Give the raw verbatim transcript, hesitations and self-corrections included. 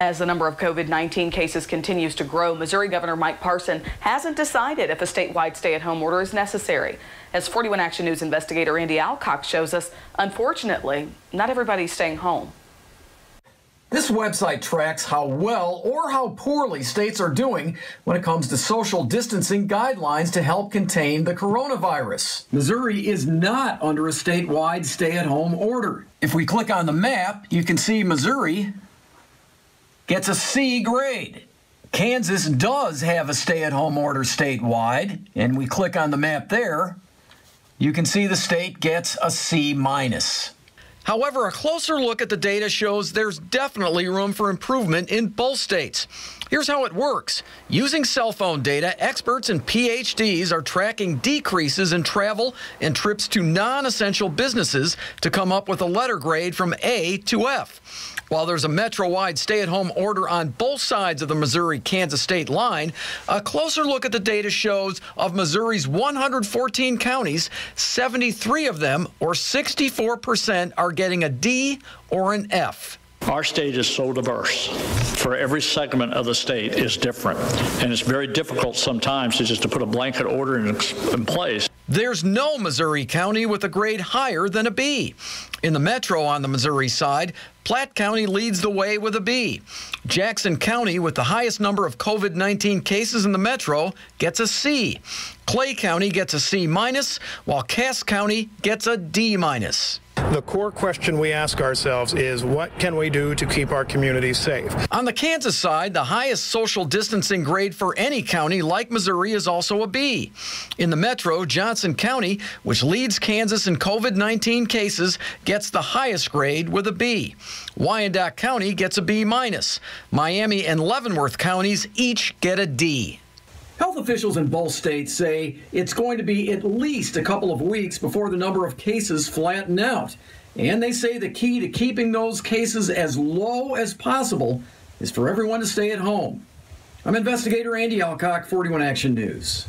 As the number of COVID nineteen cases continues to grow, Missouri Governor Mike Parson hasn't decided if a statewide stay-at-home order is necessary. As forty-one Action News investigator Andy Alcock shows us, unfortunately, not everybody's staying home. This website tracks how well or how poorly states are doing when it comes to social distancing guidelines to help contain the coronavirus. Missouri is not under a statewide stay-at-home order. If we click on the map, you can see Missouri gets a C grade. Kansas does have a stay-at-home order statewide, and we click on the map there, you can see the state gets a C minus. However, a closer look at the data shows there's definitely room for improvement in both states. Here's how it works. Using cell phone data, experts and P H Ds are tracking decreases in travel and trips to non-essential businesses to come up with a letter grade from A to F. While there's a metro-wide stay-at-home order on both sides of the Missouri-Kansas state line, a closer look at the data shows of Missouri's one hundred fourteen counties, seventy-three of them, or sixty-four percent, are getting a D or an F. Our state is so diverse. For every segment of the state is different, and it's very difficult sometimes to just to put a blanket order in, in place. There's no Missouri county with a grade higher than a B. In the metro on the Missouri side, Platte County leads the way with a B. Jackson County, with the highest number of COVID nineteen cases in the metro, gets a C. Clay County gets a C minus, while Cass County gets a D minus. The core question we ask ourselves is, what can we do to keep our communities safe? On the Kansas side, the highest social distancing grade for any county, like Missouri, is also a B. In the metro, Johnson County, which leads Kansas in COVID nineteen cases, gets the highest grade with a B. Wyandotte County gets a B minus. Miami and Leavenworth counties each get a D. Health officials in both states say it's going to be at least a couple of weeks before the number of cases flatten out. And they say the key to keeping those cases as low as possible is for everyone to stay at home. I'm investigator Andy Alcock, forty-one Action News.